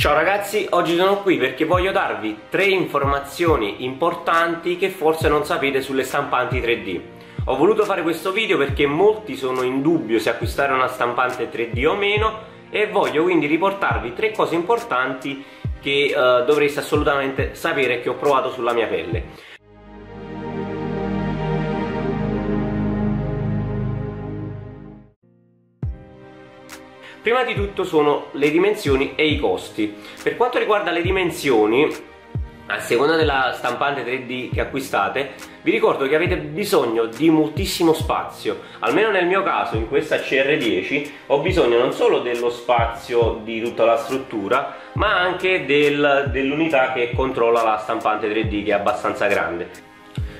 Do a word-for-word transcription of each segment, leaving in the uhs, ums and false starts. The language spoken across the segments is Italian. Ciao ragazzi, oggi sono qui perché voglio darvi tre informazioni importanti che forse non sapete sulle stampanti tre D. Ho voluto fare questo video perché molti sono in dubbio se acquistare una stampante tre D o meno, e voglio quindi riportarvi tre cose importanti che eh, dovreste assolutamente sapere, che ho provato sulla mia pelle. Prima di tutto sono le dimensioni e i costi. Per quanto riguarda le dimensioni, a seconda della stampante tre D che acquistate, vi ricordo che avete bisogno di moltissimo spazio. Almeno nel mio caso, in questa C R dieci, ho bisogno non solo dello spazio di tutta la struttura, ma anche del, dell'unità che controlla la stampante tre D, che è abbastanza grande.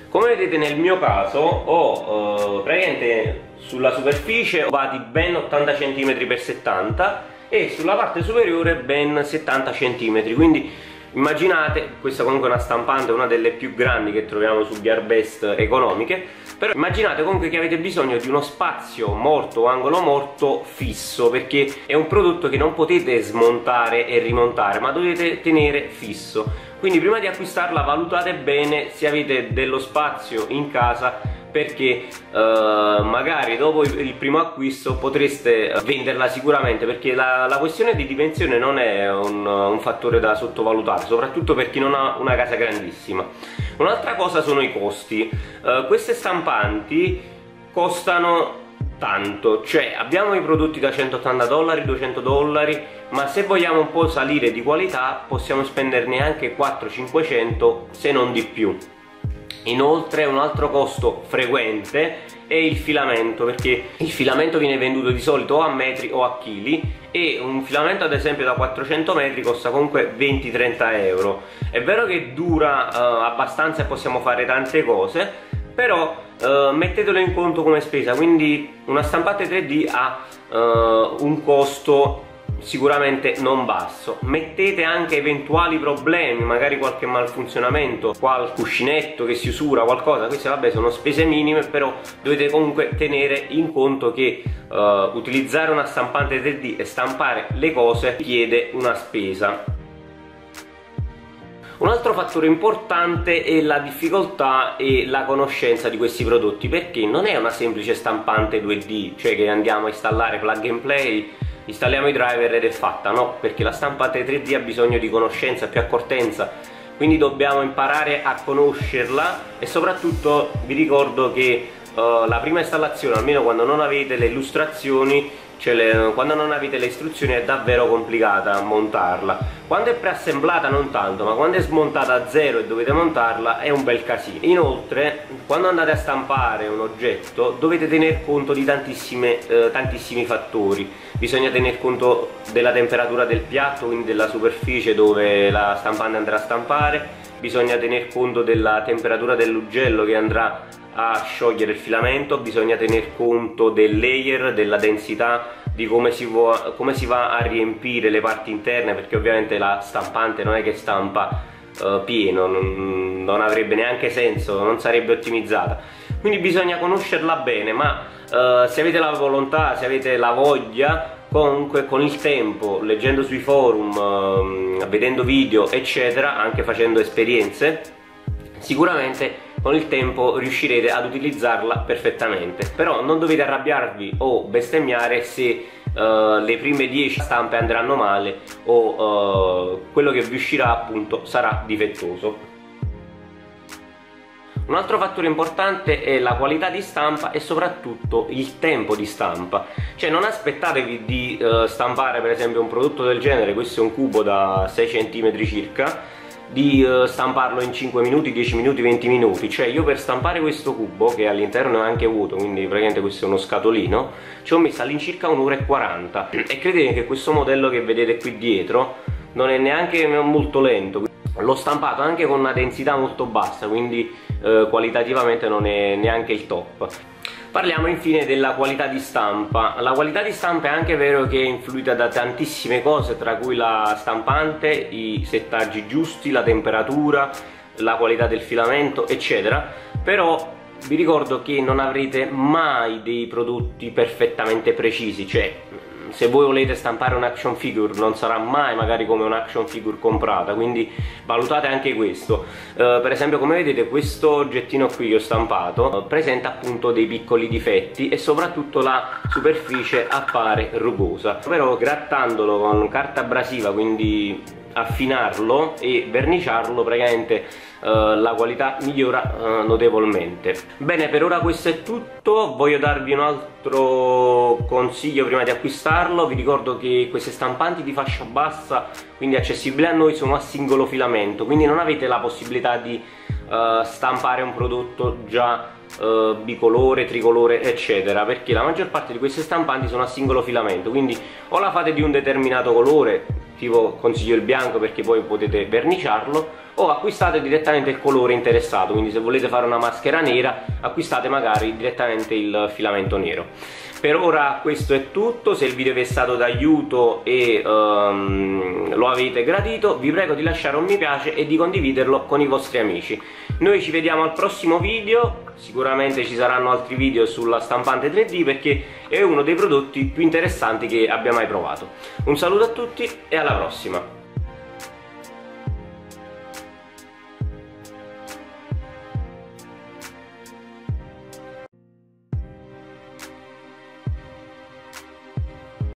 Come vedete, nel mio caso ho eh, praticamente sulla superficie vado ben ottanta centimetri per settanta e sulla parte superiore ben settanta centimetri, quindi immaginate, questa comunque è una stampante, una delle più grandi che troviamo su Gearbest economiche, però immaginate comunque che avete bisogno di uno spazio morto o angolo morto fisso, perché è un prodotto che non potete smontare e rimontare, ma dovete tenere fisso. Quindi prima di acquistarla valutate bene se avete dello spazio in casa, perché eh, magari dopo il primo acquisto potreste venderla sicuramente, perché la, la questione di dimensione non è un, un fattore da sottovalutare, soprattutto per chi non ha una casa grandissima. Un'altra cosa sono i costi. Eh, queste stampanti costano tanto, cioè abbiamo i prodotti da centottanta dollari, duecento dollari, ma se vogliamo un po' salire di qualità possiamo spenderne anche quattrocento cinquecento, se non di più. Inoltre un altro costo frequente è il filamento, perché il filamento viene venduto di solito o a metri o a chili, e un filamento ad esempio da quattrocento metri costa comunque venti trenta euro. È vero che dura eh, abbastanza e possiamo fare tante cose, però eh, mettetelo in conto come spesa. Quindi una stampante tre D ha eh, un costo sicuramente non basso. Mettete anche eventuali problemi, magari qualche malfunzionamento, qualche cuscinetto che si usura, qualcosa. Queste vabbè sono spese minime, però dovete comunque tenere in conto che eh, utilizzare una stampante tre D e stampare le cose richiede una spesa. Un altro fattore importante è la difficoltà e la conoscenza di questi prodotti, perché non è una semplice stampante due D, cioè che andiamo a installare plug and play, installiamo i driver ed è fatta, no, perché la stampante tre D ha bisogno di conoscenza, più accortenza, quindi dobbiamo imparare a conoscerla. E soprattutto vi ricordo che uh, la prima installazione, almeno quando non avete le illustrazioni, cioè le, quando non avete le istruzioni, è davvero complicata montarla. Quando è preassemblata non tanto, ma quando è smontata a zero e dovete montarla è un bel casino. Inoltre, quando andate a stampare un oggetto dovete tener conto di tantissime, eh, tantissimi fattori. Bisogna tener conto della temperatura del piatto, quindi della superficie dove la stampante andrà a stampare. Bisogna tener conto della temperatura dell'ugello che andrà a sciogliere il filamento. Bisogna tener conto del layer, della densità, di come si, come si va a riempire le parti interne, perché ovviamente la stampante non è che stampa eh, pieno, non, non avrebbe neanche senso, non sarebbe ottimizzata. Quindi bisogna conoscerla bene, ma eh, se avete la volontà, se avete la voglia, comunque con il tempo, leggendo sui forum, eh, vedendo video eccetera, anche facendo esperienze, sicuramente con il tempo riuscirete ad utilizzarla perfettamente. Però non dovete arrabbiarvi o bestemmiare se uh, le prime dieci stampe andranno male o uh, quello che vi uscirà appunto sarà difettoso. Un altro fattore importante è la qualità di stampa e soprattutto il tempo di stampa, cioè non aspettatevi di uh, stampare per esempio un prodotto del genere, questo è un cubo da sei centimetri circa, di stamparlo in cinque minuti, dieci minuti, venti minuti. Cioè io per stampare questo cubo, che all'interno è anche vuoto, quindi praticamente questo è uno scatolino, ci ho messo all'incirca un'ora e quaranta, e credete che questo modello che vedete qui dietro non è neanche molto lento. L'ho stampato anche con una densità molto bassa, quindi eh, qualitativamente non è neanche il top. Parliamo infine della qualità di stampa. La qualità di stampa è anche vero che è influita da tantissime cose, tra cui la stampante, i settaggi giusti, la temperatura, la qualità del filamento eccetera. Però vi ricordo che non avrete mai dei prodotti perfettamente precisi, cioè se voi volete stampare un action figure non sarà mai magari come un action figure comprata, quindi valutate anche questo. Eh, per esempio, come vedete, questo oggettino qui che ho stampato eh, presenta appunto dei piccoli difetti e soprattutto la superficie appare rugosa, però grattandolo con carta abrasiva, quindi affinarlo e verniciarlo, praticamente eh, la qualità migliora eh, notevolmente. Bene, per ora questo è tutto. Voglio darvi un altro consiglio prima di acquistarlo. Vi ricordo che queste stampanti di fascia bassa, quindi accessibili a noi, sono a singolo filamento, quindi non avete la possibilità di eh, stampare un prodotto già Uh, bicolore, tricolore eccetera, perché la maggior parte di queste stampanti sono a singolo filamento, quindi o la fate di un determinato colore, tipo consiglio il bianco perché poi potete verniciarlo, o acquistate direttamente il colore interessato, quindi se volete fare una maschera nera acquistate magari direttamente il filamento nero. Per ora questo è tutto. Se il video vi è stato d'aiuto e um, lo avete gradito, vi prego di lasciare un mi piace e di condividerlo con i vostri amici. Noi ci vediamo al prossimo video. Sicuramente ci saranno altri video sulla stampante tre D, perché è uno dei prodotti più interessanti che abbia mai provato. Un saluto a tutti e alla prossima!